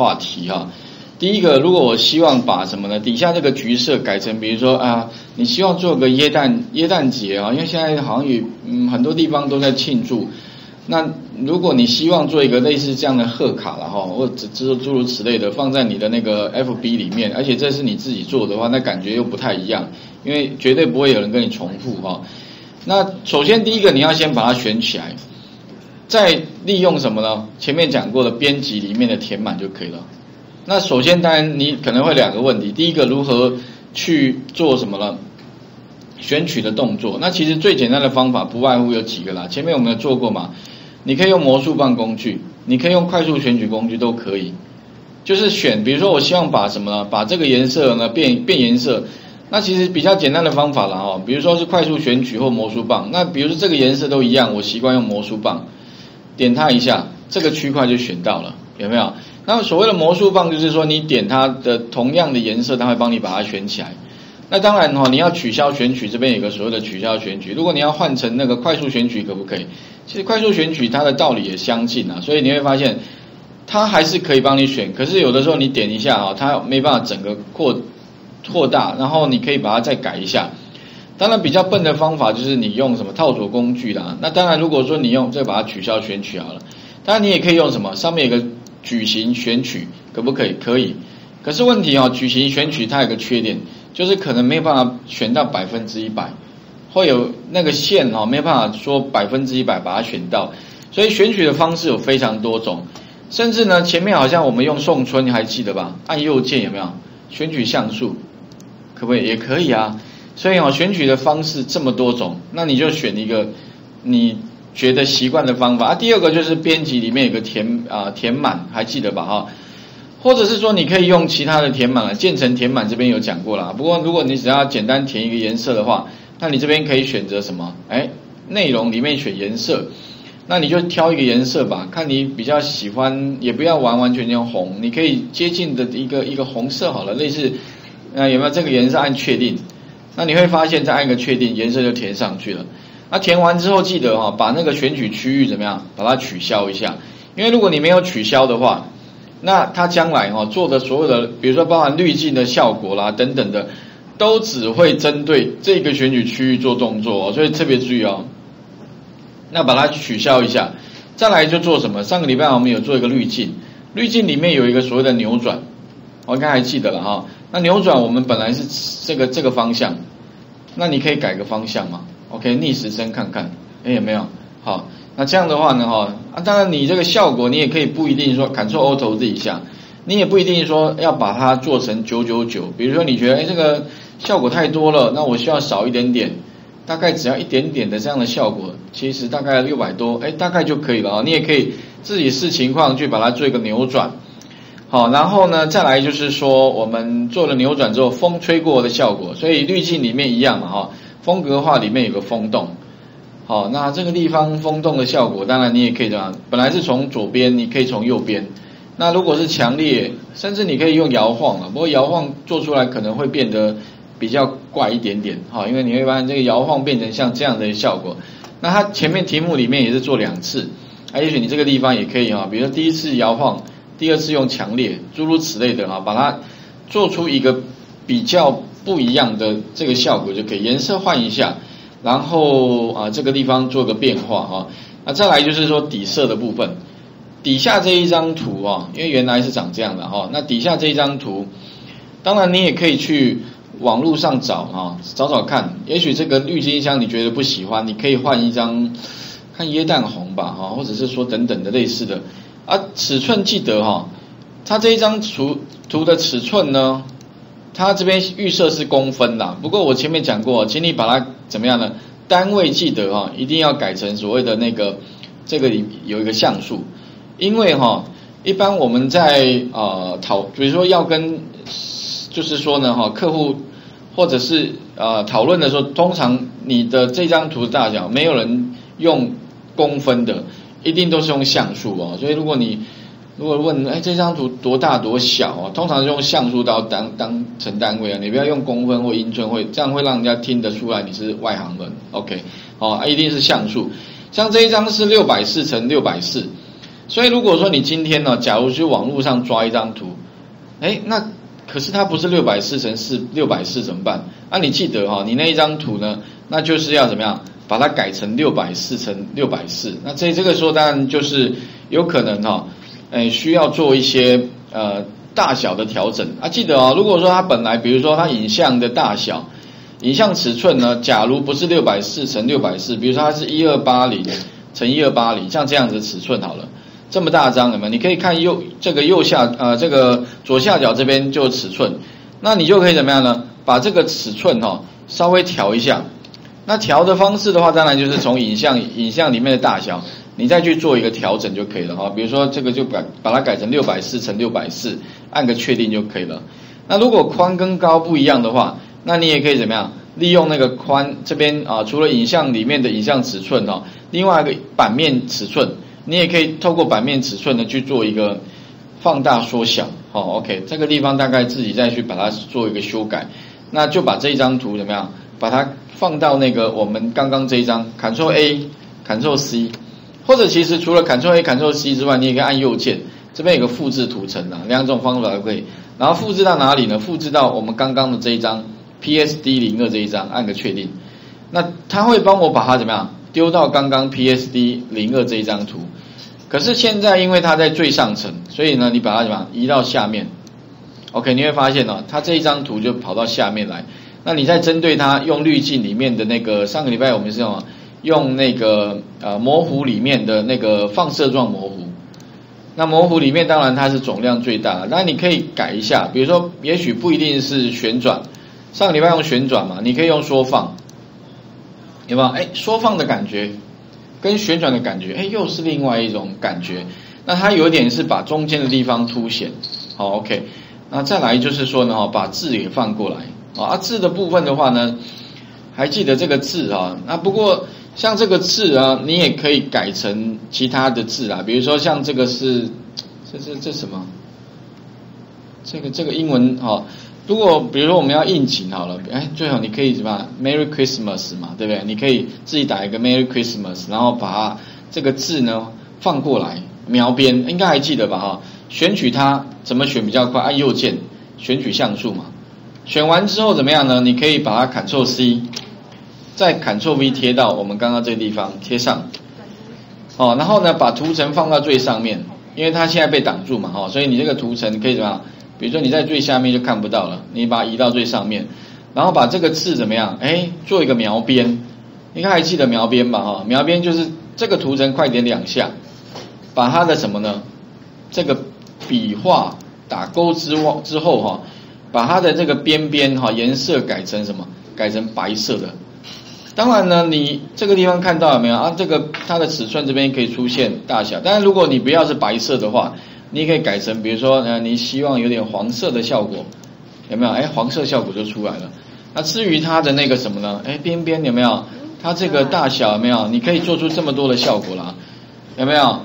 话题哈、啊。第一个，如果我希望把什么呢？底下这个橘色改成，比如说啊，你希望做个耶诞节啊，因为现在好像有很多地方都在庆祝。那如果你希望做一个类似这样的贺卡了哈，或者诸如此类的，放在你的那个 FB 里面，而且这是你自己做的话，那感觉又不太一样，因为绝对不会有人跟你重复哈。那首先第一个，你要先把它选起来，再利用什么呢？前面讲过的编辑里面的填满就可以了。那首先当然你可能会两个问题，第一个如何去做什么呢？选取的动作。那其实最简单的方法不外乎有几个啦，前面我们有做过嘛。你可以用魔术棒工具，你可以用快速选取工具，都可以。就是选，比如说我希望把什么呢？把这个颜色呢变颜色。那其实比较简单的方法啦哦，比如说是快速选取或魔术棒。那比如说这个颜色都一样，我习惯用魔术棒，点它一下，这个区块就选到了，有没有？那所谓的魔术棒就是说你点它的同样的颜色，它会帮你把它选起来。那当然哈、哦，你要取消选取，这边有个所谓的取消选取。如果你要换成那个快速选取，可不可以？其实快速选取它的道理也相近啊，所以你会发现它还是可以帮你选。可是有的时候你点一下啊，它没办法整个扩大，然后你可以把它再改一下。当然比较笨的方法就是你用什么套索工具啦。那当然如果说你用再把它取消选取好了，当然你也可以用什么上面有个矩形选取，可不可以？可以。可是问题啊、哦，矩形选取它有个缺点，就是可能没有办法选到100%。会有那个线哦，没办法说100%把它选到，所以选取的方式有非常多种，甚至呢前面好像我们用送春，你还记得吧？按右键有没有选取像素？可不可以？也可以啊。所以哦，选取的方式这么多种，那你就选一个你觉得习惯的方法啊。第二个就是编辑里面有个填满，还记得吧？哈、哦。或者是说你可以用其他的填满了，建成填满这边有讲过啦。不过如果你只要简单填一个颜色的话，那你这边可以选择什么？哎，内容里面选颜色，那你就挑一个颜色吧，看你比较喜欢，也不要完全红，你可以接近的一个红色好了，类似，有没有这个颜色按确定？那你会发现再按个确定，颜色就填上去了。那填完之后记得哈、哦，把那个选取区域怎么样，把它取消一下，因为如果你没有取消的话，那它将来哈、哦、做的所有的，比如说包含滤镜的效果啦等等的。都只会针对这个选举区域做动作哦，所以特别注意哦。那把它取消一下，再来就做什么？上个礼拜我们有做一个滤镜，滤镜里面有一个所谓的扭转，我应该还记得了哈、哦。那扭转我们本来是这个方向，那你可以改个方向嘛 ？OK， 逆时针看看，哎有没有？好，那这样的话呢哈、啊，当然你这个效果你也可以不一定说 Ctrl Alt 这一下，你也不一定说要把它做成999，比如说你觉得哎这个。效果太多了，那我需要少一点点，大概只要一点点的这样的效果，其实大概600多，哎，大概就可以了啊。你也可以自己视情况去把它做一个扭转，好，然后呢，再来就是说我们做了扭转之后，风吹过的效果，所以滤镜里面一样嘛哈，风格化里面有个风洞，好，那这个地方风洞的效果，当然你也可以这样，本来是从左边，你可以从右边，那如果是强烈，甚至你可以用摇晃啊，不过摇晃做出来可能会变得。比较怪一点点哈，因为你会发现这个摇晃变成像这样的效果。那它前面题目里面也是做2次，啊，也许你这个地方也可以哈，比如说第一次摇晃，第二次用强烈，诸如此类的哈，把它做出一个比较不一样的这个效果就可以。颜色换一下，然后啊这个地方做个变化哈。那再来就是说底色的部分，底下这一张图啊，因为原来是长这样的哈，那底下这一张图，当然你也可以去。网络上找啊，找找看，也许这个滤镜箱你觉得不喜欢，你可以换一张，看椰蛋红吧哈，或者是说等等的类似的。啊，尺寸记得哈，它这一张图的尺寸呢，它这边预设是公分啦。不过我前面讲过，请你把它怎么样呢？单位记得哈，一定要改成所谓的那个这个有一个像素，因为哈，一般我们在比如说要跟就是说呢哈，客户。或者是讨论的时候，通常你的这张图大小，没有人用公分的，一定都是用像素哦。所以如果你问，哎，这张图多大多小啊？通常用像素到当成单位啊，你不要用公分或英寸，这样会让人家听得出来你是外行人。OK， 哦，一定是像素。像这一张是640x640，所以如果说你今天呢，假如去网络上抓一张图，哎，那可是它不是640乘4，640怎么办？那你记得哈，你那一张图呢，那就是要怎么样，把它改成640乘640。那这个时候当然就是有可能哈，需要做一些大小的调整啊。记得哦，如果说它本来比如说它影像的大小。 影像尺寸呢？假如不是640乘640，比如说它是1280乘1280，像这样子的尺寸好了，这么大张有没有？你可以看左下角这边就尺寸，那你就可以怎么样呢？把这个尺寸哦稍微调一下。那调的方式的话，当然就是从影像里面的大小，你再去做一个调整就可以了哈。比如说这个就把它改成640乘640，按个确定就可以了。那如果宽跟高不一样的话， 那你也可以怎么样？利用那个宽这边啊，除了影像里面的影像尺寸哦，另外一个版面尺寸，你也可以透过版面尺寸呢去做一个放大缩小。好 ，OK， 这个地方大概自己再去把它做一个修改，那就把这一张图怎么样？把它放到那个我们刚刚这一张 ，Ctrl A、Ctrl C， 或者其实除了 Ctrl A、Ctrl C 之外，你也可以按右键，这边有个复制图层啊，两种方法都可以。然后复制到哪里呢？复制到我们刚刚的这一张。 PSD02 这一张按个确定，那他会帮我把它怎么样丢到刚刚 PSD02 这一张图，可是现在因为它在最上层，所以呢你把它怎么样移到下面 ，OK 你会发现哦，它这一张图就跑到下面来，那你再针对它用滤镜里面的那个上个礼拜我们是用那个模糊里面的那个放射状模糊，那模糊里面当然它是总量最大，那你可以改一下，比如说也许不一定是旋转。 上个礼拜用旋转嘛，你可以用缩放，有没有？哎，缩放的感觉跟旋转的感觉，哎，又是另外一种感觉。那它有点是把中间的地方凸显。好 ，OK。那再来就是说呢，把字也放过来啊。字的部分的话呢，还记得这个字啊。那不过像这个字啊，你也可以改成其他的字啊，比如说像这个是这什么？这个英文啊。 如果比如说我们要应景好了，哎，最好你可以什么 Merry Christmas 嘛，对不对？你可以自己打一个 Merry Christmas， 然后把这个字呢放过来描边，应该还记得吧？哈，选取它怎么选比较快？按右键选取像素嘛。选完之后怎么样呢？你可以把它 Ctrl C， 再 Ctrl V 贴到我们刚刚这个地方贴上。哦，然后呢把图层放到最上面，因为它现在被挡住嘛，哈，所以你这个图层可以怎么样？ 比如说你在最下面就看不到了，你把它移到最上面，然后把这个字怎么样？哎，做一个描边，应该还记得描边吧？哈，描边就是这个图层快点2下，把它的什么呢？这个笔画打勾之后哈，把它的这个边边哈颜色改成什么？改成白色的。当然呢，你这个地方看到有没有啊？这个它的尺寸这边可以出现大小，但是如果你不要是白色的话。 你可以改成，比如说，你希望有点黄色的效果，有没有？哎，黄色效果就出来了。那至于它的那个什么呢？哎，边边有没有？它这个大小有没有？你可以做出这么多的效果啦，有没有？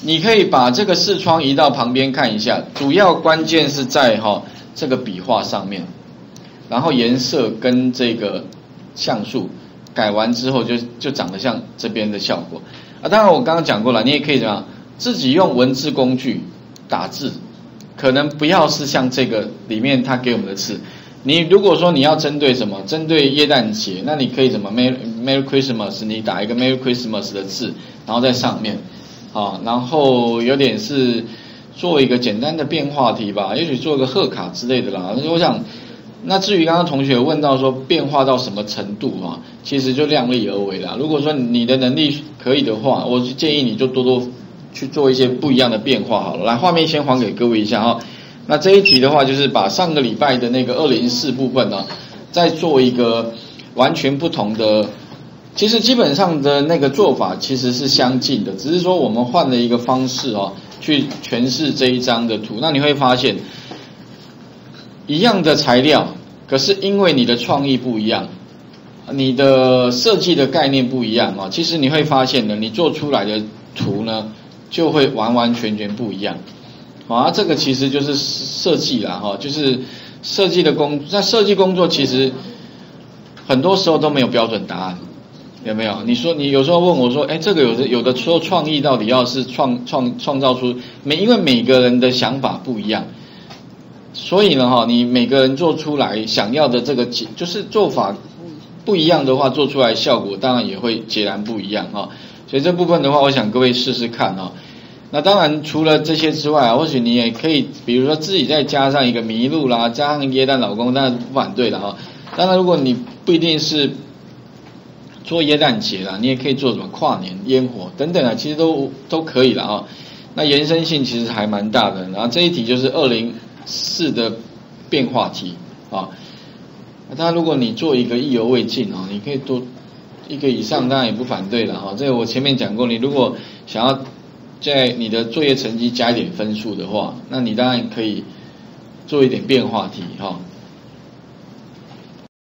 你可以把这个视窗移到旁边看一下，主要关键是在这个笔画上面，然后颜色跟这个像素改完之后就长得像这边的效果啊。当然我刚刚讲过了，你也可以怎么样？自己用文字工具。 打字，可能不要是像这个里面他给我们的字。你如果说你要针对什么，针对耶诞节，那你可以什么 Merry Christmas， 你打一个 Merry Christmas 的字，然后在上面，啊，然后有点是做一个简单的变化题吧，也许做个贺卡之类的啦。我想，那至于刚刚同学问到说变化到什么程度啊，其实就量力而为啦。如果说你的能力可以的话，我建议你就多去做一些不一样的变化好了，来画面先还给各位一下哈。那这一题的话，就是把上个礼拜的那个204部分呢，再做一个完全不同的。其实基本上的那个做法其实是相近的，只是说我们换了一个方式哦，去诠释这一张的图。那你会发现，一样的材料，可是因为你的创意不一样。 你的设计的概念不一样啊，其实你会发现呢，你做出来的图呢，就会完完全全不一样。啊，这个其实就是设计啦，哈，就是设计的工作。那设计工作其实很多时候都没有标准答案，有没有？你说你有时候问我说，哎，这个有的时候创意到底要是创造出因为每个人的想法不一样，所以呢哈，你每个人做出来想要的这个就是做法不一样的话，做出来效果当然也会截然不一样哈。所以这部分的话，我想各位试试看哈。那当然除了这些之外啊，或许你也可以，比如说自己再加上一个麋鹿啦，加上耶诞老公，当然不反对了哈。当然如果你不一定是做耶诞节啦，你也可以做什么跨年烟火等等啊，其实都可以了啊。那延伸性其实还蛮大的。然后这一题就是204的变化题啊。当然如果你做一个意犹未尽啊，你可以多一个以上，当然也不反对了啊。这个我前面讲过，你如果想要在你的作业成绩加一点分数的话，那你当然可以做一点变化题哈。